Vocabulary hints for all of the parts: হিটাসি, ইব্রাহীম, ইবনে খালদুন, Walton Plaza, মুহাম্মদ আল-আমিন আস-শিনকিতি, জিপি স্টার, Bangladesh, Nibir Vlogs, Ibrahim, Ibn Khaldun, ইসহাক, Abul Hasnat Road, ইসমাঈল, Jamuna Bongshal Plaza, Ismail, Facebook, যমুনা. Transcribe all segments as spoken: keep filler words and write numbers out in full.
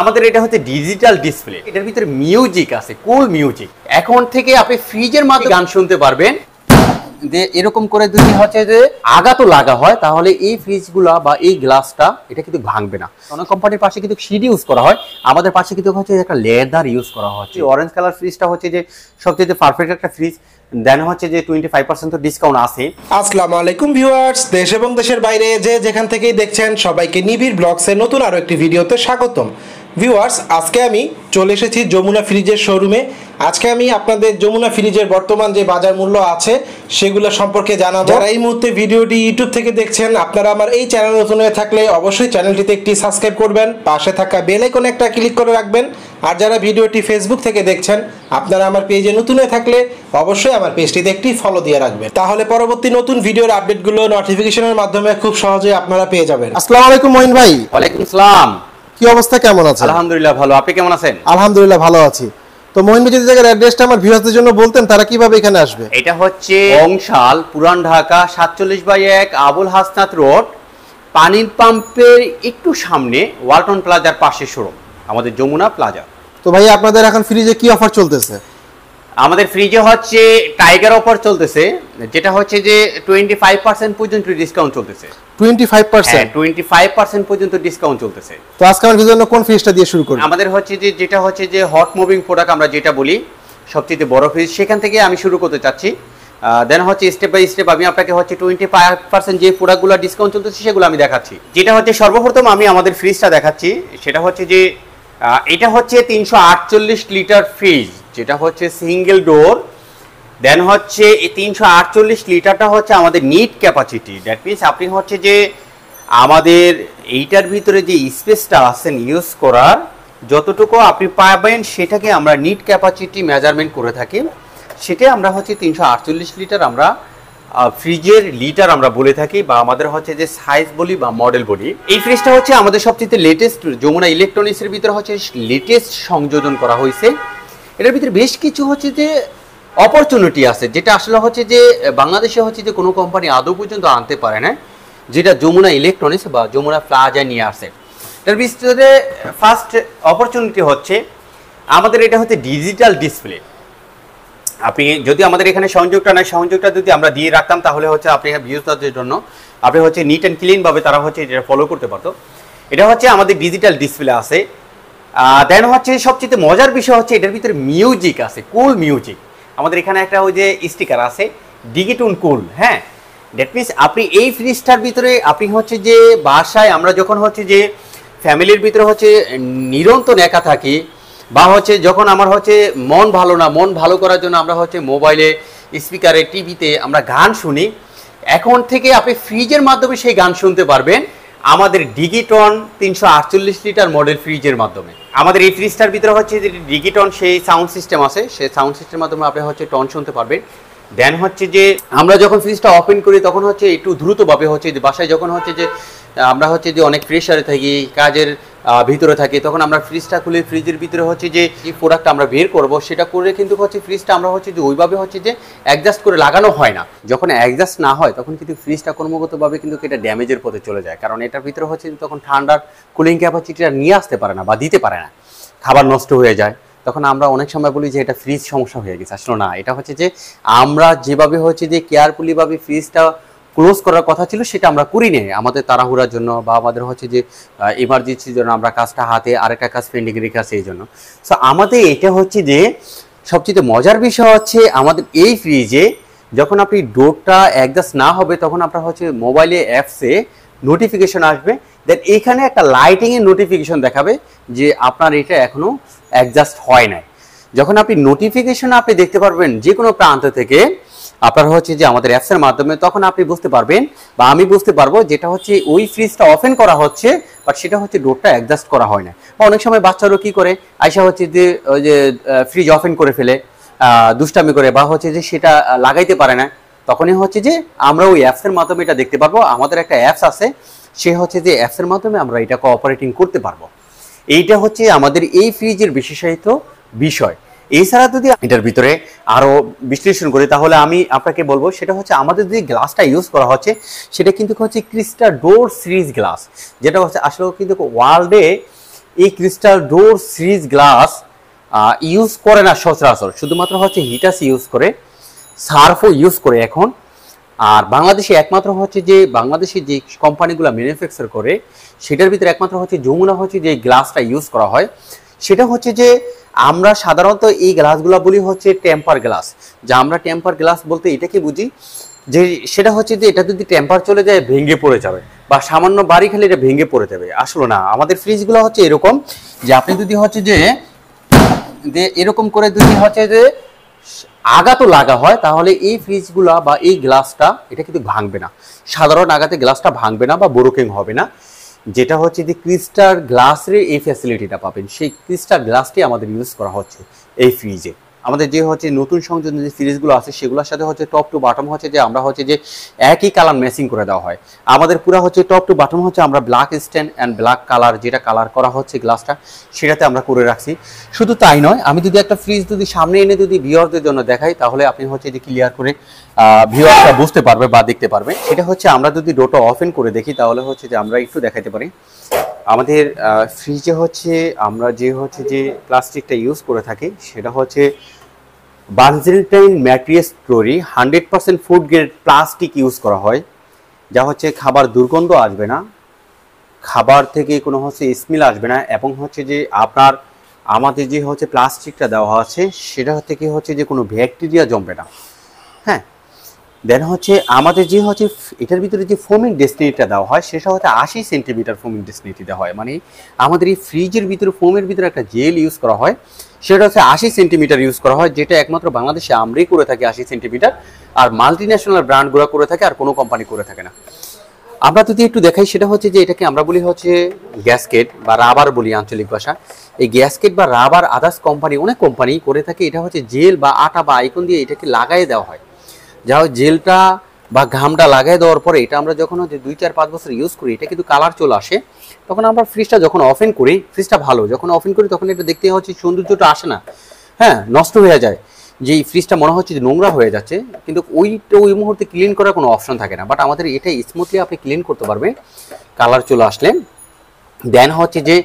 আমাদের এটা হচ্ছে ডিজিটাল ডিসপ্লে, এটার ভিতরে মিউজিক আছে, কুল মিউজিক। এখন থেকে আপনি ফ্রিজের মাধ্যমে গান শুনতে পারবেন। যে এরকম করে যদি হচ্ছে যে আগা তো লাগা হয়, তাহলে এই ফ্রিজগুলা বা এই গ্লাসটা এটা কিন্তু ভাঙবে না। অন্য কোম্পানির পাশে কিন্তু সিডি ইউজ করা হয়, আমাদের পাশে কিন্তু হচ্ছে একটা লেদার ইউজ করা হচ্ছে। অরেঞ্জ কালার ফ্রিজটা হচ্ছে যে সবচেয়ে পারফেক্ট একটা ফ্রিজ। দেন হচ্ছে যে পঁচিশ শতাংশ তো ডিসকাউন্ট আছে। আসসালামু আলাইকুম ভিউয়ার্স, দেশ এবং দেশের বাইরে যে যেখান থেকেই দেখছেন সবাইকে নিবিড় ব্লগসের নতুন আরো একটি ভিডিওতে স্বাগতম। ভিউয়ার্স, আজকে আমি চলে এসেছি যমুনা ফ্রিজের শোরুমে। আজকে আমি আপনাদের যমুনা ফ্রিজের বর্তমান যে বাজার মূল্য আছে সেগুলো সম্পর্কে জানাবো। যারা এই মুহূর্তে ভিডিওটি ইউটিউব থেকে দেখছেন, আপনারা আমার এই চ্যানেল নতুন হয়ে থাকলে অবশ্যই চ্যানেলটিতে একটি সাবস্ক্রাইব করবেন, পাশে থাকা বেল আইকনে একটা ক্লিক করে রাখবেন। আর যারা ভিডিওটি ফেসবুক থেকে দেখছেন, আপনারা আমার পেজে নতুন হয়ে থাকলে অবশ্যই আমার পেজটিতে একটি ফলো দিয়ে রাখবেন, তাহলে পরবর্তী নতুন ভিডিওর আপডেটগুলো নোটিফিকেশনের মাধ্যমে খুব সহজেই আপনারা পেয়ে যাবেন। আসসালামু আলাইকুম মঈন ভাই। ওয়ালাইকুম আসসালাম। কি অবস্থা, কেমন আছেন? আলহামদুলিল্লাহ ভালো, আপনি কেমন আছেন? আলহামদুলিল্লাহ ভালো আছি। তো মঈন ভাই, যদি জায়গার অ্যাড্রেসটা আমার ভিউয়ারদের জন্য বলতেন, তারা কিভাবে এখানে আসবে? এটা হচ্ছে বংশাল, পুরান ঢাকা, সাতচল্লিশ বাই এক, আবুল হাসনাত রোড, পানির পাম্পের একটু সামনে, ওয়ালটন প্লাজার পাশে শোরুম আমাদের যমুনা প্লাজা। তো ভাই, আপনাদের এখন ফ্রিজে কি অফার চলতেছে? আমাদের ফ্রিজে হচ্ছে টাইগার অফার চলতেছে, যেটা হচ্ছে যে পঁচিশ শতাংশ পর্যন্ত ডিসকাউন্ট চলতেছে। পঁচিশ শতাংশ? পঁচিশ শতাংশ পর্যন্ত ডিসকাউন্ট চলতেছে। তো আজকে আমাদের জন্য কোন ফ্রিজটা দিয়ে শুরু করব? আমাদের হচ্ছে যে যেটা হচ্ছে যে হট মুভিং প্রোডাক্ট আমরা যেটা বলি, সবচেয়ে বড় ফ্রিজ, সেখান থেকে আমি শুরু করতে চাচ্ছি। দেন হচ্ছে স্টেপ বাই স্টেপ আমি আপনাকে হচ্ছে পঁচিশ শতাংশ যে প্রোডাক্টগুলো ডিসকাউন্ট চলতেছে সেগুলো আমি দেখাচ্ছি। যেটা হচ্ছে সর্বপ্রথম আমি আমাদের ফ্রিজটা দেখাচ্ছি, সেটা হচ্ছে যে এটা হচ্ছে তিনশো আটচল্লিশ লিটার ফ্রিজ, যেটা হচ্ছে সিঙ্গেল ডোর। দেন হচ্ছে এই তিনশো আটচল্লিশ লিটারটা হচ্ছে আমাদের নিট ক্যাপাসিটি। দ্যাট মিনস আপনি হচ্ছে যে আমাদের এইটার ভিতরে যে স্পেসটা আছেন ইউজ করার, যতটুকু আপনি পাবেন সেটাকে আমরা নিট ক্যাপাসিটি মেজারমেন্ট করে থাকি। সেটা আমরা হচ্ছে তিনশো আটচল্লিশ লিটার আমরা ফ্রিজের লিটার আমরা বলে থাকি, বা আমাদের হচ্ছে যে সাইজ বলি বা মডেল বলি। এই ফ্রিজটা হচ্ছে আমাদের সবচেয়ে লেটেস্ট যমুনা ইলেকট্রনিক্সের ভিতরে হচ্ছে লেটেস্ট সংযোজন করা হয়েছে। এটার ভিতরে বেশ কিছু হচ্ছে যে অপরচুনিটি আছে, যেটা আসলে হচ্ছে যে বাংলাদেশে হচ্ছে যে কোনো কোম্পানি আদৌ পর্যন্ত আনতে পারে না, যেটা যমুনা ইলেকট্রনিক্স বা যমুনা প্লাজা নিয়ে আসে। এটার ভিতরে ফার্স্ট অপরচুনিটি হচ্ছে আমাদের এটা হচ্ছে ডিজিটাল ডিসপ্লে। আপনি যদি আমাদের এখানে সংযোগটা নেয়, সংযোগটা যদি আমরা দিয়ে রাখতাম, তাহলে হচ্ছে আপনি ভিউজদের জন্য আপনি হচ্ছে নিট অ্যান্ড ক্লিনভাবে তারা হচ্ছে এটা ফলো করতে পারতো। এটা হচ্ছে আমাদের ডিজিটাল ডিসপ্লে আছে। দেন হচ্ছে সবচেয়ে মজার বিষয় হচ্ছে এটার ভিতরে মিউজিক আছে, কুল মিউজিক। আমাদের এখানে একটা ওই যে স্টিকার আছে ডিজিটুন কুল, হ্যাঁ। দ্যাট মিনস আপনি এই ফ্রিজটার ভিতরে আপনি হচ্ছে যে বাসায় আমরা যখন হচ্ছে যে ফ্যামিলির ভিতরে হচ্ছে নিরন্তর একা থাকি, বা হচ্ছে যখন আমার হচ্ছে মন ভালো না, মন ভালো করার জন্য আমরা হচ্ছে মোবাইলে, স্পিকারে, টিভিতে আমরা গান শুনি। এখন থেকে আপনি ফ্রিজের মাধ্যমে সেই গান শুনতে পারবেন আমাদের ডিজিটন তিনশো আটচল্লিশ লিটার মডেল ফ্রিজের মাধ্যমে। আমাদের এই ফ্রিজটার ভিতরে হচ্ছে যে ডিজিটন সেই সাউন্ড সিস্টেম আছে, সেই সাউন্ড সিস্টেমের মাধ্যমে আপনি হচ্ছে টন শুনতে পারবেন। দেন হচ্ছে যে আমরা যখন ফ্রিজটা ওপেন করি তখন হচ্ছে একটু দ্রুতভাবে হচ্ছে যে বাসায় যখন হচ্ছে যে আমরা হচ্ছে যে অনেক প্রেশারে থাকি, কাজের ভিতরে থাকি, তখন আমরা ফ্রিজটা খুলে ফ্রিজের ভিতরে হচ্ছে যে এই প্রোডাক্ট আমরা বের করব, সেটা করে কিন্তু হচ্ছে ফ্রিজটা আমরা হচ্ছে যে ওইভাবে হচ্ছে যে অ্যাডজাস্ট করে লাগানো হয় না। যখন অ্যাডজাস্ট না হয় তখন কিন্তু ফ্রিজটা ক্রমাগতভাবে কিন্তু এটা ড্যামেজের পথে চলে যায়, কারণ এটার ভিতরে হচ্ছে তখন ঠান্ডার কুলিং ক্যাপাসিটিটা নিয়ে আসতে পারে না বা দিতে পারে না, খাবার নষ্ট হয়ে যায়। তখন আমরা অনেক সময় বলি যে এটা ফ্রিজ সমস্যা হয়ে গেছে, আসলে না। এটা হচ্ছে যে আমরা যেভাবে হচ্ছে যে কেয়ারফুলিভাবে ফ্রিজটা ক্লোজ করার কথা ছিল সেটা আমরা করি নাই, আমাদের তাড়াহুড়ার জন্য বা আমাদের হচ্ছে যে ইমার্জেন্সির জন্য আমরা কাজটা হাতে আরেকটা কাজ পেন্ডিং রেখে আসি, এই জন্য। সো আমাদের এটা হচ্ছে যে সবচেয়ে মজার বিষয় হচ্ছে আমাদের এই ফ্রিজে যখন আপনি ডোরটা অ্যাডজাস্ট না হবে তখন আপনার হচ্ছে মোবাইলে অ্যাপসে নোটিফিকেশন আসবে, দেন এখানে একটা লাইটিংয়ের নোটিফিকেশন দেখাবে যে আপনার এটা এখনও অ্যাডজাস্ট হয় নাই। যখন আপনি নোটিফিকেশন আপনি দেখতে পারবেন যে কোনো প্রান্ত থেকে আপনার হচ্ছে যে আমাদের অ্যাপসের মাধ্যমে, তখন আপনি বুঝতে পারবেন বা আমি বুঝতে পারবো যেটা হচ্ছে ওই ফ্রিজটা ওপেন করা হচ্ছে, বাট সেটা হচ্ছে ডোরটা অ্যাডজাস্ট করা হয় না। বা অনেক সময় বাচ্চারও কী করে আইসা হচ্ছে যে ওই যে ফ্রিজ ওপেন করে ফেলে দুষ্টামি করে, বা হচ্ছে যে সেটা লাগাইতে পারে না, তখনই হচ্ছে যে আমরা ওই অ্যাপসের মাধ্যমে এটা দেখতে পারবো। আমাদের একটা অ্যাপস আছে, সে হচ্ছে যে অ্যাপসের মাধ্যমে আমরা এটা কোঅপারেটিং করতে পারবো। এইটা হচ্ছে আমাদের এই ফ্রিজের বিশেষায়িত বিষয়। এছাড়া যদি এটার ভিতরে আরও বিশ্লেষণ করি তাহলে আমি আপনাকে বলবো, সেটা হচ্ছে আমাদের যে গ্লাসটা ইউজ করা হচ্ছে সেটা কিন্তু হচ্ছে ক্রিস্টা ডোর সিরিজ গ্লাস, যেটা হচ্ছে আসলে কিন্তু ওয়ার্ল্ডে এই crystal door series glass use করে না সচরাচর, শুধুমাত্র হচ্ছে হিটাসি ইউজ করে, সার্ফও ইউজ করে এখন। আর বাংলাদেশে একমাত্র হচ্ছে যে বাংলাদেশে যে কোম্পানিগুলো ম্যানুফ্যাকচার করে সেটার ভিতরে একমাত্র হচ্ছে যমুনা হচ্ছে যে গ্লাসটা ইউজ করা হয়। সেটা হচ্ছে যে আমরা সাধারণত এই গ্লাসগুলো বলি হচ্ছে টেম্পার গ্লাস, যা আমরা টেম্পার গ্লাস বলতে এটাকে বুঝি যে সেটা হচ্ছে যে এটা যদি টেম্পার চলে যায় ভেঙে পড়ে যাবে বা সামান্য বাড়ি খেলে এটা ভেঙে পড়ে যাবে। আসলে না, আমাদের ফ্রিজগুলো হচ্ছে এরকম যে আপনি যদি হচ্ছে যে এরকম করে যদি হচ্ছে যে আগাতো লাগা হয় তাহলে এই ফ্রিজগুলা বা এই গ্লাসটা এটা কিন্তু ভাঙবে না, সাধারণ আগাতে গ্লাসটা ভাঙবে না বা ব্রোকেন হবে না। যেটা হচ্ছে যে ক্রিস্টাল গ্লাসের এই ফ্যাসিলিটিটা পাবেন, সেই ক্রিস্টাল গ্লাসটি আমাদের ইউজ করা হচ্ছে এই ফ্রিজে। আমাদের যে হচ্ছে নতুন সংযোজন যে ফ্রিজগুলো আছে সেগুলোর সাথে হচ্ছে টপ টু বাটম হচ্ছে যে আমরা হচ্ছে যে একই কালার ম্যাচিং করে দেওয়া হয়। আমাদের পুরো হচ্ছে টপ টু বাটম হচ্ছে আমরা black stand and black colour, যেটা কালার করা হচ্ছে গ্লাসটা সেটাতে আমরা করে রাখছি। শুধু তাই নয়, আমি যদি একটা ফ্রিজ যদি সামনে এনে যদি ভিউয়ারদের জন্য দেখাই তাহলে আপনি হচ্ছে যে ক্লিয়ার করে ভিউয়ারটা বুঝতে পারবে বা দেখতে পারবে। সেটা হচ্ছে আমরা যদি ডোরটা ওপেন করে দেখি তাহলে হচ্ছে যে আমরা একটু দেখাতে পারি। আমাদের ফ্রিজে হচ্ছে আমরা যে হচ্ছে যে প্লাস্টিকটা ইউজ করে থাকি সেটা হচ্ছে বানজিলটাইন ম্যাট্রিয়াস ক্লোরি hundred percent food grade plastic use করা হয়, যা হচ্ছে খাবার দুর্গন্ধ আসবে না, খাবার থেকে কোনো হচ্ছে স্মেল আসবে না, এবং হচ্ছে যে আপনার আমাদের যে হচ্ছে প্লাস্টিকটা দেওয়া আছে সেটা থেকে হচ্ছে যে কোনো ব্যাকটেরিয়া জমবে না। হ্যাঁ, দেন হচ্ছে আমাদের যে হচ্ছে এটার ভিতরে যে ফোমিং ডেস্টিনিটা দেওয়া হয় সেটা হচ্ছে আশি সেন্টিমিটার ফোমিং ডেস্টিনিটি দেওয়া হয়, মানে আমাদের এই ফ্রিজের ভিতরে ফোমের ভিতরে একটা জেল ইউজ করা হয় সেটা হচ্ছে আশি সেন্টিমিটার ইউজ করা হয়, যেটা একমাত্র বাংলাদেশে আমরাই করে থাকি আশি সেন্টিমিটার, আর মাল্টিন্যাশনাল ব্র্যান্ডগুলো করে থাকে আর কোনো কোম্পানি করে থাকে না। আমরা যদি একটু দেখাই সেটা হচ্ছে যে এটাকে আমরা বলি হচ্ছে গ্যাসকেট বা রাবার বলি আঞ্চলিক ভাষা। এই গ্যাসকেট বা রাবার আদার্স কোম্পানি অনেক কোম্পানি করে থাকে, এটা হচ্ছে জেল বা আটা বা আইকন দিয়ে এটাকে লাগাই দেওয়া হয়, যা জেলটা বা ঘামটা লাগাই দেওয়ার পরে এটা আমরা যখন হচ্ছে দুই চার পাঁচ বছর ইউজ করি এটা কিন্তু কালার চলে আসে। তখন আমরা ফ্রিজটা যখন ওপেন করি, ফ্রিজটা ভালো যখন ওপেন করি তখন এটা দেখতে হচ্ছে সৌন্দর্যটা আসে না, হ্যাঁ নষ্ট হয়ে যায়, যে এই ফ্রিজটা মনে হচ্ছে যে নোংরা হয়ে যাচ্ছে, কিন্তু ওইটা ওই মুহূর্তে ক্লিন করার কোনো অপশন থাকে না। বাট আমাদের এটা স্মুথলি আপনি ক্লিন করতে পারবেন কালার চলে আসলে। দেন হচ্ছে যে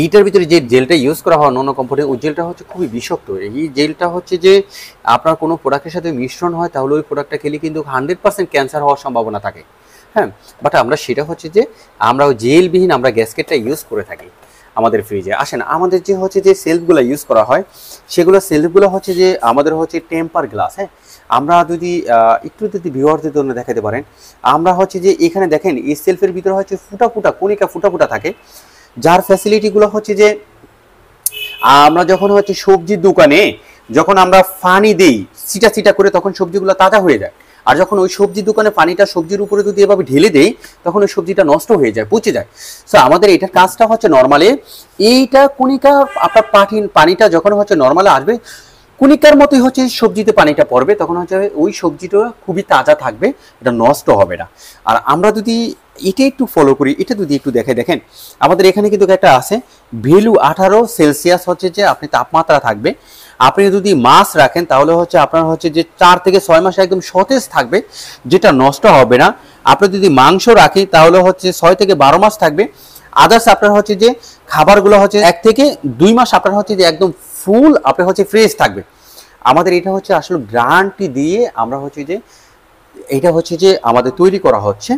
এইটার ভিতরে যে জেলটা ইউজ করা হয় অন্য কোম্পানির ওই জেলটা হচ্ছে খুবই বিষাক্ত। এই জেলটা হচ্ছে যে আপনার কোনো প্রোডাক্টের সাথে মিশ্রণ হয় তাহলে ওই প্রোডাক্টটা খেলে কিন্তু হান্ড্রেড পার্সেন্ট ক্যান্সার হওয়ার সম্ভাবনা থাকে। হ্যাঁ, বাট আমরা সেটা হচ্ছে যে আমরা ওই জেলবিহীন আমরা গ্যাসকেটটা ইউজ করে থাকি আমাদের ফ্রিজে। আসেন, আমাদের যে হচ্ছে যে সেলফগুলো ইউজ করা হয় সেগুলো সেলফগুলো হচ্ছে যে আমাদের হচ্ছে টেম্পার গ্লাস। হ্যাঁ, আমরা যদি একটু যদি ভিউয়ারদের জন্য দেখাতে পারেন, আমরা হচ্ছে যে এখানে দেখেন এই সেলফের ভিতরে হচ্ছে ফুটা ফুটা কণিকা ফুটা ফুটা থাকে, যার ফ্যাসিলিটিগুলো হচ্ছে যে আমরা যখন হচ্ছে সবজির দোকানে যখন আমরা পানি দিই ছিটা ছিটা করে তখন সবজিগুলো তাজা হয়ে যায়, আর যখন ওই সবজির দোকানে পানিটা সবজির উপরে যদি এভাবে ঢেলে দেয় তখন ওই সবজিটা নষ্ট হয়ে যায়, পচে যায়। সো আমাদের এটার কাজটা হচ্ছে নর্মালি এইটা কণিকা আপনার পাঠিন পানিটা যখন হচ্ছে নর্মালে আসবে কণিকার মতোই হচ্ছে সবজিতে পানিটা পড়বে, তখন হচ্ছে ওই সবজিটা খুবই তাজা থাকবে, এটা নষ্ট হবে না। আর আমরা যদি এটা একটু ফলো করি, এটা যদি একটু দেখে দেখেন আমাদের এখানে কিন্তু একটা আছে ভ্যালু আঠারো সেলসিয়াস হচ্ছে যে আপনি তাপমাত্রা থাকবে। আপনি যদি মাছ রাখেন তাহলে হচ্ছে আপনার হচ্ছে যে চার থেকে ছয় মাস একদম সতেজ থাকবে, যেটা নষ্ট হবে না। আপনি যদি মাংস রাখি তাহলে হচ্ছে ছয় থেকে বারো মাস থাকবে। আদার্স আপনার হচ্ছে যে খাবারগুলো হচ্ছে এক থেকে দুই মাস আপনার হচ্ছে যে একদম ফুল আপনার হচ্ছে ফ্রেশ থাকবে। আমাদের এটা হচ্ছে আসলে গ্যারান্টি দিয়ে আমরা হচ্ছে যে এটা হচ্ছে যে আমাদের তৈরি করা হচ্ছে।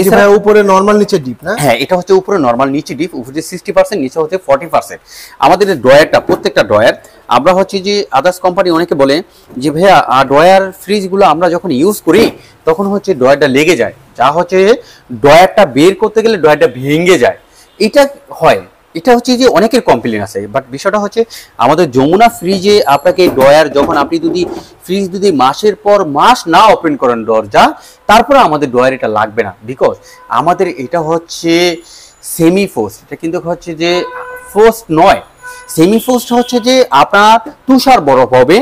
এছাড়া উপরে নরমাল নিচে ডিপ না, হ্যাঁ এটা হচ্ছে উপরে নরমাল নিচে ডিপ, উপরে ষাট পার্সেন্ট নিচে হচ্ছে চল্লিশ পার্সেন্ট। আমাদের ড্রয়ারটা প্রত্যেকটা ড্রয়ার আমরা হচ্ছে যে আদার্স কোম্পানি অনেকে বলে যে ভাইয়া ড্রয়ার ফ্রিজগুলো আমরা যখন ইউজ করি তখন হচ্ছে ড্রয়ারটা লেগে যায়, যা হচ্ছে ড্রয়ারটা বের করতে গেলে ড্রয়ারটা ভেঙে যায়, এটা হয়, এটা হচ্ছে যে অনেকের কমপ্লেন আছে। বাট বিষয়টা হচ্ছে আমাদের যমুনা ফ্রিজে আপনাকে ড্রয়ার যখন আপনি যদি ফ্রিজ যদি মাসের পর মাস না ওপেন করেন দরজা তারপরে আমাদের ড্রয়ার এটা লাগবে না, বিকজ আমাদের এটা হচ্ছে সেমি ফ্রোস্ট, এটা কিন্তু হচ্ছে যে ফ্রোস্ট নয়, সেমি ফ্রোস্ট হচ্ছে যে আপনার তুষার বরফ হবে,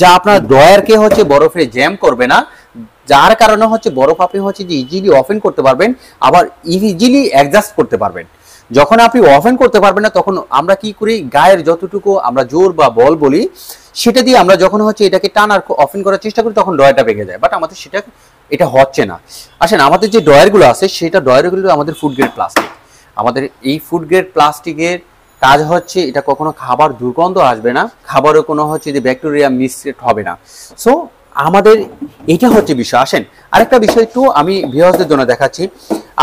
যা আপনার ড্রয়ারকে হচ্ছে বরফে জ্যাম করবে না, যার কারণে হচ্ছে বরফ আপনি হচ্ছে যে ইজিলি ওপেন করতে পারবেন, আবার ইজিলি অ্যাডজাস্ট করতে পারবেন। যখন আপনি ওপেন করতে পারবেন না তখন আমরা কি করি, গায়ের যতটুকু আমরা জোর বা বল বলি সেটা দিয়ে আমরা যখন হচ্ছে এটাকে টানার ওপেন করার চেষ্টা করি তখন ড্রয়ারটা ভেঙে যায়, বাট আমাদের সেটা এটা হচ্ছে না। আসেন, আমাদের যে ড্রয়ারগুলো আছে সেটা ড্রয়ারগুলো আমাদের ফুড গ্রেড প্লাস্টিক। আমাদের এই ফুড গ্রেড প্লাস্টিকের কাজ হচ্ছে এটা কখনো খাবার দুর্গন্ধ আসবে না, খাবারে কোনো হচ্ছে যে ব্যাকটেরিয়া মিশ্রিত হবে না। সো আমাদের এটা হচ্ছে বিষয়। আসেন আরেকটা বিষয় একটু আমি ভিউয়ারদের জন্য দেখাচ্ছি।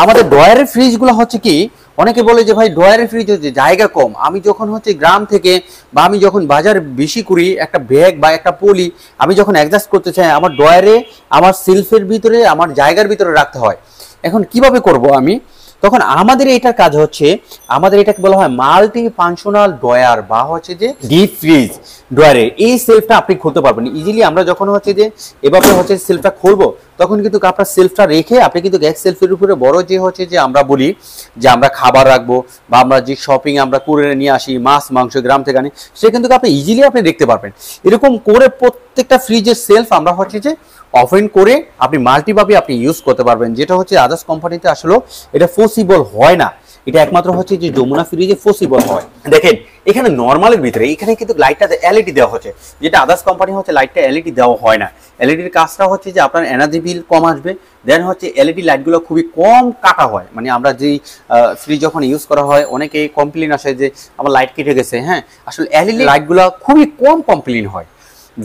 আমাদের ড্রয়ারের ফ্রিজগুলো হচ্ছে কি, অনেকে বলে যে ভাই ড্রয়ারের ফ্রিজ হচ্ছে জায়গা কম। আমি যখন হচ্ছে গ্রাম থেকে বা আমি যখন বাজার বেশি করি, একটা ব্যাগ বা একটা পলি আমি যখন অ্যাডজাস্ট করতে চাই, আমার ড্রয়ারে আমার সেলফের ভিতরে আমার জায়গার ভিতরে রাখতে হয়। এখন কিভাবে করব আমি, তখন আমাদের এটার কাজ হচ্ছে, আমাদের এটাকে বলা হয় মাল্টি ফাংশনাল ড্রয়ার বা হচ্ছে যে ডিপ ফ্রিজ ড্রয়ারে। এই সেলফটা আপনি খুলতে পারবেন ইজিলি। আমরা যখন হচ্ছে যে এভাবে হচ্ছে সেলফটা খুলবো, তখন কিন্তু আপনার সেলফটা রেখে আপনি কিন্তু গ্যাস সেলফের উপরে বড় যে হচ্ছে যে আমরা বলি যে আমরা খাবার রাখবো বা আমরা যে শপিং আমরা করে নিয়ে আসি, মাছ মাংস গ্রাম থেকে আনি, সে কিন্তু আপনি ইজিলি আপনি দেখতে পারবেন। এরকম করে প্রত্যেকটা ফ্রিজের সেলফ আমরা হচ্ছে যে ওপেন করে আপনি মাল্টিভাবে আপনি ইউজ করতে পারবেন, যেটা হচ্ছে আদার্স কোম্পানিতে আসলে এটা পসিবল হয় না। এটা একমাত্র হচ্ছে যে যমুনা ফ্রিজে পসিবল হয়। দেখেন এখানে নর্মালের ভিতরে এখানে কিন্তু লাইটটা এলইডি দেওয়া হচ্ছে, যেটা আদার্স কোম্পানি হচ্ছে লাইটটা এলইডি দেওয়া হয় না। এলইডির কাজটা হচ্ছে যে আপনার এনার্জি বিল কম আসবে, দেন হচ্ছে এলইডি লাইটগুলো খুবই কম কাটা হয়। মানে আমরা যেই ফ্রিজ যখন ইউজ করা হয়, অনেকে কমপ্লেন আসে যে আমার লাইট কেটে গেছে। হ্যাঁ, আসলে এলইডি লাইটগুলো খুবই কম কমপ্লেন হয়।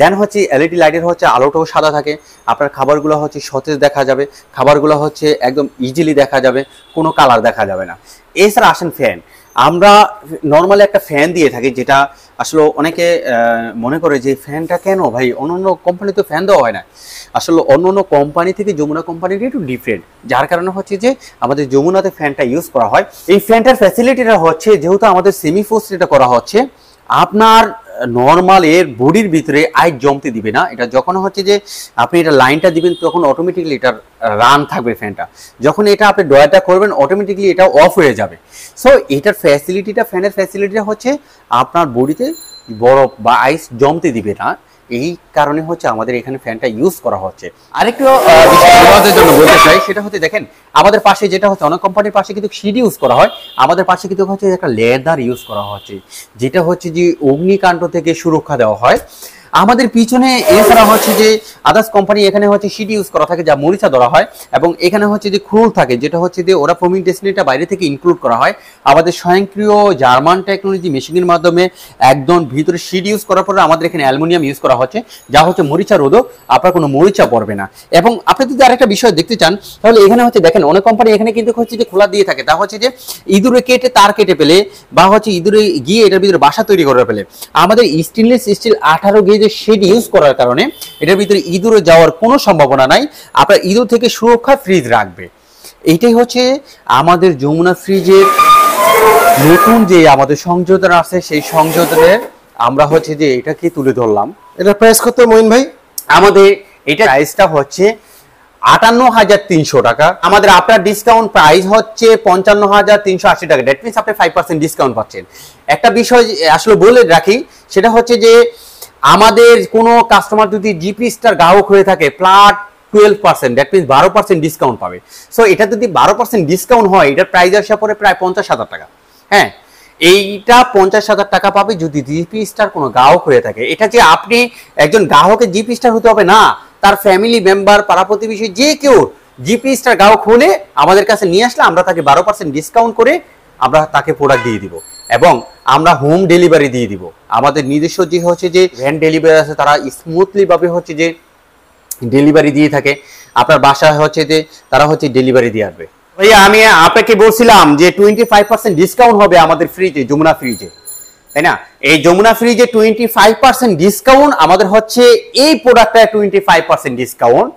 দেন হচ্ছে এলইডি লাইটের হচ্ছে আলোটাও সাদা থাকে, আপনার খাবারগুলো হচ্ছে সতেজ দেখা যাবে, খাবারগুলো হচ্ছে একদম ইজিলি দেখা যাবে, কোনো কালার দেখা যাবে না। এছাড়া আসেন ফ্যান, আমরা নর্মালি একটা ফ্যান দিয়ে থাকি, যেটা আসলে অনেকে মনে করে যে ফ্যানটা কেন ভাই, অন্য অন্য কোম্পানি তো ফ্যান দেওয়া হয় না। আসলে অন্য অন্য কোম্পানি থেকে যমুনা কোম্পানিটা একটু ডিফারেন্ট, যার কারণে হচ্ছে যে আমাদের যমুনাতে ফ্যানটা ইউজ করা হয়। এই ফ্যানটার ফ্যাসিলিটিটা হচ্ছে, যেহেতু আমাদের সেমি ফোস্ট এটা করা হচ্ছে, আপনার নর্মাল এর বডির ভিতরে আইস জমতে দিবে না। এটা যখন হচ্ছে যে আপনি এটা লাইনটা দিবেন, তখন অটোমেটিকলি এটা রান থাকবে ফ্যানটা। যখন এটা আপনি ড্রয়ারটা করবেন, অটোমেটিকলি এটা অফ হয়ে যাবে। সো এটার ফ্যাসিলিটিটা, ফ্যানের ফ্যাসিলিটিটা হচ্ছে আপনার বডিতে বরফ বা আইস জমতে দিবে না। এই কারণে হচ্ছে আমাদের এখানে ফ্যানটা ইউজ করা হচ্ছে। আরেকটু আমাদের জন্য বলতে চাই, সেটা হচ্ছে দেখেন আমাদের পাশে যেটা হচ্ছে, অনেক কোম্পানির পাশে কিন্তু সিঁড়ি ইউজ করা হয়, আমাদের পাশে কিন্তু হচ্ছে একটা লেদার ইউজ করা হচ্ছে, যেটা হচ্ছে যে অগ্নিকাণ্ড থেকে সুরক্ষা দেওয়া হয়। আমাদের পিছনে এছাড়া হচ্ছে যে আদার্স কোম্পানি এখানে হচ্ছে সিটি ইউজ করা থাকে, যা মরিচা ধরা হয়, এবং এখানে হচ্ছে যে ক্রুল থাকে, যেটা হচ্ছে যে ওরা ফোমিং ডেসিনেটটা বাইরে থেকে ইনক্লুড করা হয়। আমাদের স্বয়ংক্রিয় জার্মান টেকনোলজি মেশিনের মাধ্যমে একদম ভিতরে সিটি ইউজ করার পরে আমাদের এখানে অ্যালুমিনিয়াম ইউজ করা হচ্ছে, যা হচ্ছে মরিচা রোধক, আপনার কোনো মরিচা পড়বে না। এবং আপনি যদি আরেকটা বিষয় দেখতে চান, তাহলে এখানে হচ্ছে দেখেন অনেক কোম্পানি এখানে কিন্তু হচ্ছে যে খোলা দিয়ে থাকে, তা হচ্ছে যে ইঁদুরে কেটে তার কেটে পেলে বা হচ্ছে ইঁদুরে গিয়ে এটার ভিতরে বাসা তৈরি করে ফেলে। আমাদের স্টেনলেস স্টিল আঠারো গেজ যে শেড ইউজ করার কারণে এটার ভিতরে ইঁদুরে যাওয়ার কোনো সম্ভাবনা নাই, আপনার ইঁদুর থেকে সুরক্ষা ফ্রিজ রাখবে। এইটাই হচ্ছে আমাদের যমুনা ফ্রিজের নতুন যে আমাদের সংযোজন আছে, সেই সংযোজনের আমরা হচ্ছে যে এটাকে তুলে ধরলাম। এটা প্রাইস কত মঈন ভাই? আমাদের এটা প্রাইসটা হচ্ছে আটান্ন হাজার তিনশো টাকা। আমাদের আপনার ডিসকাউন্ট প্রাইস হচ্ছে পঞ্চান্ন হাজার তিনশো আশি টাকা। দ্যাট মিনস আপনি ফাইভ পার্সেন্ট ডিসকাউন্ট পাচ্ছেন। একটা বিষয় আসলে বলে রাখি, সেটা হচ্ছে যে আমাদের কোনো কাস্টমার যদি জিপি স্টার গ্রাহক হয়ে থাকে, প্লাট টুয়েলভ পার্সেন্ট দ্যাট মিনস বারো পার্সেন্ট ডিসকাউন্ট পাবে। সো এটা যদি বারো পার্সেন্ট ডিসকাউন্ট হয়, এটার প্রাইস আসা পরে প্রায় পঞ্চাশ হাজার টাকা। হ্যাঁ, এইটা পঞ্চাশ হাজার টাকা পাবে যদি জিপি স্টার কোনো গ্রাহক হয়ে থাকে। এটা যে আপনি একজন গ্রাহকের জিপি স্টার হতে হবে না, তার ফ্যামিলি মেম্বার, পাড়া প্রতিবেশী, যে কেউ জিপি স্টার গ্রাহক হলে আমাদের কাছে নিয়ে আসলে আমরা তাকে বারো পার্সেন্ট ডিসকাউন্ট করে আমরা তাকে প্রোডাক্ট দিয়ে দিব, এবং আমরা হোম ডেলিভারি দিয়ে দিব। আমাদের নিজস্ব যে হচ্ছে যে ভ্যান ডেলিভারি আছে, তারা স্মুথলিভাবে হচ্ছে যে ডেলিভারি দিয়ে থাকে। আপনার বাসায় হচ্ছে যে তারা হচ্ছে ডেলিভারি দিয়ে আসবে। ভাইয়া আমি আপনাকে বলছিলাম যে টোয়েন্টি ফাইভ পার্সেন্ট ডিসকাউন্ট হবে আমাদের ফ্রিজে, যমুনা ফ্রিজে, তাই না? এই যমুনা ফ্রিজে টোয়েন্টি ফাইভ পার্সেন্ট ডিসকাউন্ট আমাদের হচ্ছে এই প্রোডাক্টটা টোয়েন্টি ফাইভ পার্সেন্ট ডিসকাউন্ট।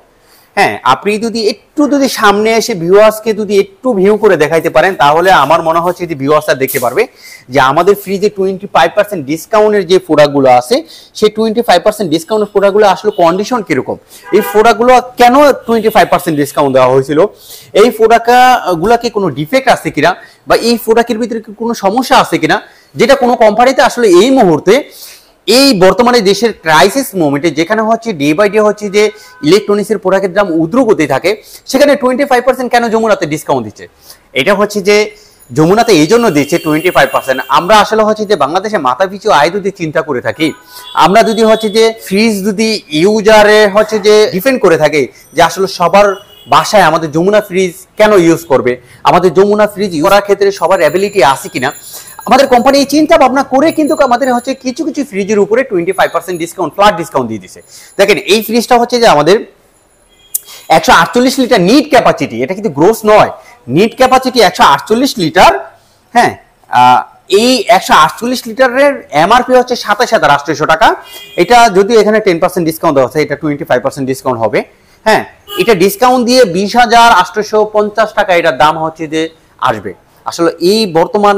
হ্যাঁ, আপনি যদি একটু যদি সামনে এসে ভিউয়ার্সকে যদি একটু ভিউ করে দেখাইতে পারেন, তাহলে আমার মনে হচ্ছে যে ভিউয়ার্সরা দেখতে পারবে যে আমাদের ফ্রিজে টোয়েন্টি ফাইভ পার্সেন্ট ডিসকাউন্টের যে প্রোডাক্টগুলো আছে, সেই টোয়েন্টি ফাইভ পার্সেন্ট ডিসকাউন্টের প্রোডাক্টগুলো আসলে কন্ডিশন কীরকম, এই প্রোডাক্টগুলো কেন টোয়েন্টি ফাইভ পার্সেন্ট ডিসকাউন্ট দেওয়া হয়েছিল, এই প্রোডাক্টগুলোকে কোনো ডিফেক্ট আছে কিনা বা এই প্রোডাক্টের ভিতরে কোনো সমস্যা আছে কিনা, যেটা কোনো কোম্পানিতে আসলে এই মুহূর্তে এই বর্তমানে দেশের ক্রাইসিস মোমেন্টে, যেখানে হচ্ছে ডে বাই ডে হচ্ছে যে ইলেকট্রনিক্সের প্রোডাক্টের দাম উদ্রগতি থাকে, সেখানে টোয়েন্টি ফাইভ পার্সেন্ট কেন যমুনাতে ডিসকাউন্ট দিচ্ছে? এটা হচ্ছে যে যমুনাতে এই জন্য দিচ্ছে টোয়েন্টি ফাইভ পার্সেন্ট। আমরা আসলে হচ্ছে যে বাংলাদেশে মাথা পিছু আয় যদি চিন্তা করে থাকি, আমরা যদি হচ্ছে যে ফ্রিজ যদি ইউজারে হচ্ছে যে ডিপেন্ড করে থাকি যে আসলে সবার বাসায় আমাদের যমুনা ফ্রিজ কেন ইউজ করবে, আমাদের যমুনা ফ্রিজ ইউজ করার ক্ষেত্রে সবার অ্যাবিলিটি আছে কিনা, আমাদের কোম্পানি এই চিন্তা ভাবনা করে কিন্তু আমাদের হচ্ছে কিছু কিছু ফ্রিজের উপরে পঁচিশ শতাংশ ডিসকাউন্ট ফ্ল্যাট ডিসকাউন্ট দিয়ে দিয়েছে। দেখেন এই ফ্রিজটা হচ্ছে যে আমাদের একশো আটচল্লিশ লিটার নিট ক্যাপাসিটি, এটা কিন্তু গ্রোস নয়, নিট ক্যাপাসিটি একশো আটচল্লিশ লিটার। হ্যাঁ এই একশো আটচল্লিশ লিটারের এমআরপি হচ্ছে সাতাশ হাজার আটশো টাকা। এটা যদিও এখানে দশ শতাংশ ডিসকাউন্ট দেওয়া আছে, এটা পঁচিশ শতাংশ ডিসকাউন্ট হবে। হ্যাঁ এটা ডিসকাউন্ট দিয়ে বিশ হাজার আটশো পঞ্চাশ টাকা এটার দাম হচ্ছে যে আসবে। আসলে এই বর্তমান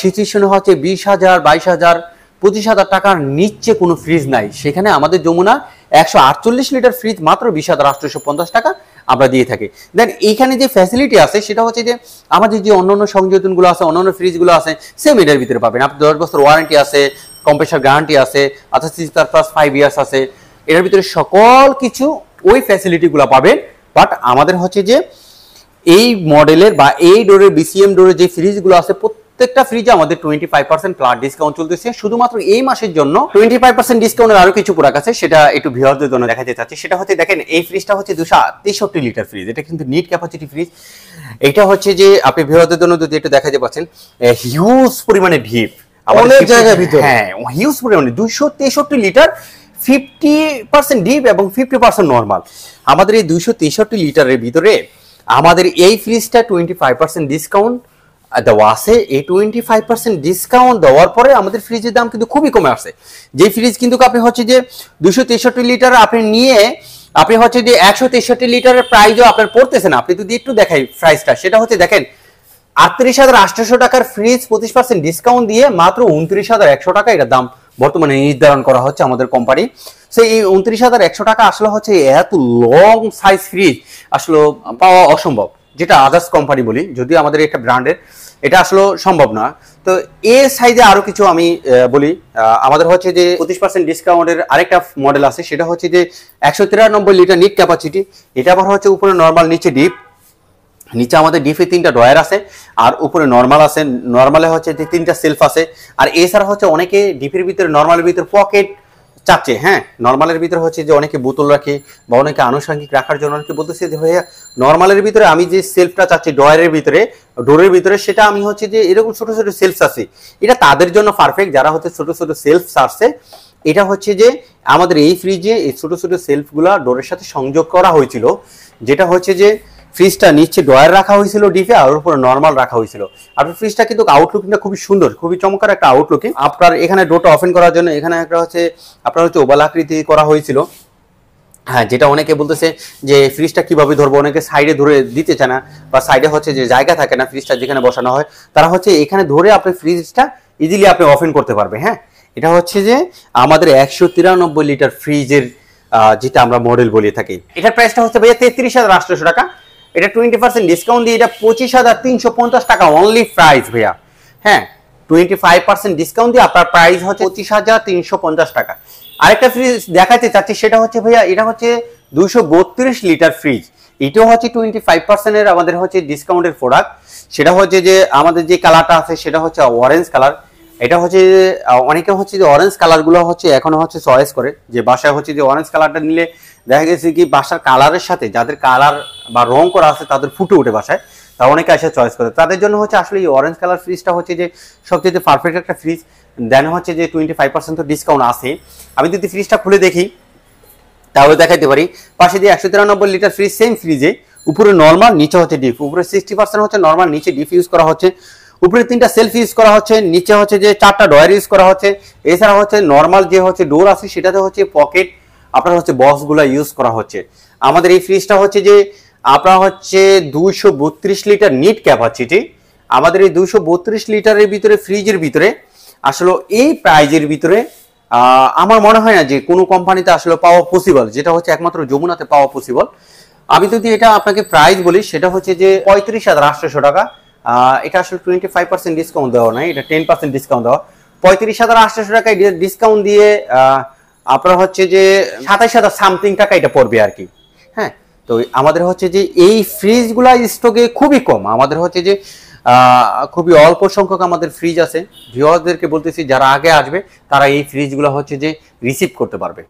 সিচুয়েশনে হচ্ছে বিশ হাজার বাইশ হাজার পঁচিশ হাজার টাকার নিচে কোনো ফ্রিজ নাই, সেখানে আমাদের যমুনা একশো আটচল্লিশ লিটার ফ্রিজ মাত্র বিশ হাজার আটশো পঞ্চাশ টাকা আমরা দিয়ে থাকি। দেন এইখানে যে ফ্যাসিলিটি আছে সেটা হচ্ছে যে আমাদের যে অন্যান্য সংযোজনগুলো আছে, অন্যান্য ফ্রিজগুলো আছে সেম এটার ভিতরে পাবেন। আপনি দশ বছর ওয়ারেন্টি আছে, কম্প্রেসার গ্যারান্টি আছে, অর্থাৎ সিস্টার প্লাস ফাইভ ইয়ার্স আছে, এটার ভিতরে সকল কিছু ওই ফ্যাসিলিটিগুলো পাবেন। বাট আমাদের হচ্ছে যে এই মডেলের বা এই ডোরের বিসিএম ডোরের যে ফ্রিজগুলো আছে প্রত্যেকটা ফ্রিজে আমাদের পঁচিশ শতাংশ ফ্ল্যাট ডিসকাউন্ট চলতেছে শুধুমাত্র এই মাসের জন্য। পঁচিশ শতাংশ ডিসকাউন্টের আরো কিছু প্রোডাক্ট আছে, সেটা একটু ভিউয়ারদের জন্য দেখাতে চাচ্ছি। সেটা হচ্ছে দেখেন এই ফ্রিজটা হচ্ছে দুইশো তেষট্টি লিটার ফ্রিজ, এটা কিন্তু নিট ক্যাপাসিটি ফ্রিজ। এটা হচ্ছে যে আপনি ভিউয়ারদের জন্য যদি একটু দেখাতে পাচ্ছেন হিউজ পরিমাণে ভিপ অনেক জায়গার ভিতরে, হ্যাঁ হিউজ পরিমাণে দুইশো তেষট্টি লিটার পঞ্চাশ শতাংশ ডিপ এবং পঞ্চাশ শতাংশ নরমাল। আমাদের এই দুইশো তেষট্টি লিটারের ভিতরে আমাদের এই ফ্রিজটা পঁচিশ শতাংশ ডিসকাউন্ট দেওয়া আছে। এই পঁচিশ শতাংশ ডিসকাউন্ট দেওয়ার পরে আমাদের ফ্রিজের দাম কিন্তু খুবই কমে আসছে। যে ফ্রিজ কিন্তু আপনি হচ্ছে যে দুইশো তেষট্টি লিটার আপনি নিয়ে আপনি হচ্ছে যে একশো তেষট্টি লিটারের প্রাইসও আপনার পড়তেছে না। আপনি যদি একটু দেখাই প্রাইসটা, সেটা হচ্ছে দেখেন আটত্রিশ হাজার আটশো টাকার ফ্রিজ পঁচিশ শতাংশ ডিসকাউন্ট দিয়ে মাত্র উনত্রিশ হাজার একশো টাকা এটার দাম বর্তমানে নির্ধারণ করা হচ্ছে আমাদের কোম্পানি। সেই উনত্রিশ হাজার একশো টাকা আসলে হচ্ছে এত লং সাইজ ফ্রিজ আসলে পাওয়া অসম্ভব, যেটা আদার্স কোম্পানি বলি, যদিও আমাদের একটা ব্র্যান্ডের এটা আসলে সম্ভব না। তো এ সাইজে আরো কিছু আমি বলি, আমাদের হচ্ছে যে পঁচিশ পার্সেন্ট ডিসকাউন্টের আরেকটা মডেল আছে, সেটা হচ্ছে যে একশো তিরানব্বই লিটার নিট ক্যাপাসিটি। এটা আবার হচ্ছে উপরে নর্মাল নিচে ডিপ, নিচে আমাদের ডিপে তিনটা ড্রয়ার আছে আর উপরে নর্মাল আছে, নর্মালে হচ্ছে তিনটা সেলফ আছে। আর এছাড়া হচ্ছে অনেকে ডিপের ভিতরে নর্মালের ভিতরে পকেট চাচ্ছে। হ্যাঁ নর্মালের ভিতরে হচ্ছে যে অনেকে বোতল রাখে বা অনেকে আনুষঙ্গিক রাখার জন্য অনেকে বলতেছে যে ভাইয়া নর্মালের ভিতরে আমি যে সেলফটা চাচ্ছি ড্রয়ারের ভিতরে ডোরের ভিতরে, সেটা আমি হচ্ছে যে এরকম ছোট ছোট সেলফ আছে, এটা তাদের জন্য পারফেক্ট যারা হচ্ছে ছোট ছোট সেলফ আছে। এটা হচ্ছে যে আমাদের এই ফ্রিজে এই ছোট ছোট সেলফগুলা ডোরের সাথে সংযোগ করা হয়েছিল, যেটা হচ্ছে যে ফ্রিজটা নিচে ড্রয়ার রাখা হয়েছিল ডিপে আর উপরে নর্মাল রাখা হয়েছিল। আপনার ফ্রিজটা কিন্তু আউটলুকিংটা খুবই সুন্দর, খুবই চমৎকার একটা আউটলুকিং। আপনার এখানে ডোরটা ওপেন করার জন্য এখানে একটা হচ্ছে আপনার হচ্ছে ওভাল আকৃতি করা হয়েছিল। হ্যাঁ যেটা অনেকে বলতেছে যে ফ্রিজটা কিভাবে ধরবো, অনেকে সাইডে ধরে দিতে চায় না বা সাইডে হচ্ছে যে জায়গা থাকে না ফ্রিজটা যেখানে বসানো হয়, তারা হচ্ছে এখানে ধরে আপনি ফ্রিজটা ইজিলি আপনি ওপেন করতে পারবে। হ্যাঁ এটা হচ্ছে যে আমাদের একশো তিরানব্বই লিটার ফ্রিজের যেটা আমরা মডেল বলিয়ে থাকি। এটার প্রাইসটা হচ্ছে ভাইয়া তেত্রিশ হাজার আটশোশো টাকা, এটা টোয়েন্টি পার্সেন্ট ডিসকাউন্ট দিয়ে এটা পঁচিশ হাজার তিনশো পঞ্চাশ টাকা অনলি প্রাইস ভাইয়া। হ্যাঁ টোয়েন্টি ফাইভ পার্সেন্ট ডিসকাউন্ট দিয়ে আপনার প্রাইস হচ্ছে পঁচিশ হাজার তিনশো পঞ্চাশ টাকা। আরেকটা ফ্রিজ দেখাতে চাচ্ছি, সেটা হচ্ছে ভাইয়া এটা হচ্ছে দুশো বত্রিশ লিটার ফ্রিজ। এটাও হচ্ছে টোয়েন্টি ফাইভ পার্সেন্টের আমাদের হচ্ছে ডিসকাউন্টের প্রোডাক্ট। সেটা হচ্ছে যে আমাদের যে কালারটা আছে সেটা হচ্ছে অরেঞ্জ কালার। এটা হচ্ছে অনেকে হচ্ছে যে অরেঞ্জ কালারগুলো হচ্ছে এখনো হচ্ছে চয়েস করে, যে বাসায় হচ্ছে যে অরেঞ্জ কালারটা নিলে দেখা গেছে কি বাসার কালারের সাথে যাদের কালার বা রং করা আছে তাদের ফুটে ওঠে বাসায়, তা অনেকে আসে চয়েস করে। তাদের জন্য হচ্ছে আসলে এই অরেঞ্জ কালার ফ্রিজটা হচ্ছে যে সবচেয়ে পারফেক্ট একটা ফ্রিজ। দেন হচ্ছে যে টোয়েন্টি ফাইভ পার্সেন্ট তো ডিসকাউন্ট আছে। আমি যদি ফ্রিজটা খুলে দেখি তাহলে দেখাতে পারি পাশে যে একশো তিরানব্বই লিটার ফ্রিজ সেম ফ্রিজে উপরে নর্মাল নিচে হচ্ছে ডিপ, উপরে সিক্সটি পার্সেন্ট হচ্ছে নর্মাল নিচে ডিপ ইউজ করা হচ্ছে, উপরে তিনটা সেলফ ইউজ করা হচ্ছে, নিচে হচ্ছে যে চারটা ডয়ার ইউজ করা হচ্ছে। এছাড়া হচ্ছে নর্মাল যে হচ্ছে ডোর আছে সেটাতে হচ্ছে পকেট আপনার হচ্ছে বক্সগুলো ইউজ করা হচ্ছে। আমাদের এই ফ্রিজটা হচ্ছে যে আপনার হচ্ছে দুইশো বত্রিশ লিটার নিট ক্যাপাসিটি। আমাদের এই দুইশো বত্রিশ লিটারের ভিতরে ফ্রিজের ভিতরে আসলে এই প্রাইজের ভিতরে আমার মনে হয় না যে কোনো কোম্পানিতে আসলে পাওয়া পসিবল, যেটা হচ্ছে একমাত্র যমুনাতে পাওয়া পসিবল। আমি যদি এটা আপনাকে প্রাইস বলি সেটা হচ্ছে যে পঁয়ত্রিশ হাজার আটশোশো টাকা। এটা আসলে টোয়েন্টি ফাইভ পার্সেন্ট ডিসকাউন্ট দেওয়া নয়, এটা টেন পার্সেন্ট ডিসকাউন্ট দেওয়া। পঁয়ত্রিশ হাজার আটশোশো টাকায় ডিসকাউন্ট দিয়ে আপনার হচ্ছে যে সাতাশ হাজার সামথিং টাকা এটা পড়বে আর কি। হ্যাঁ তো আমাদের হচ্ছে যে এই ফ্রিজগুলা স্টকে খুবই কম, আমাদের হচ্ছে যে খুবই অল্প সংখ্যক আমাদের ফ্রিজ আছে। ভিউয়ারদেরকে বলতেছি যারা আগে আসবে তারা এই ফ্রিজগুলো হচ্ছে যে রিসিভ করতে পারবে।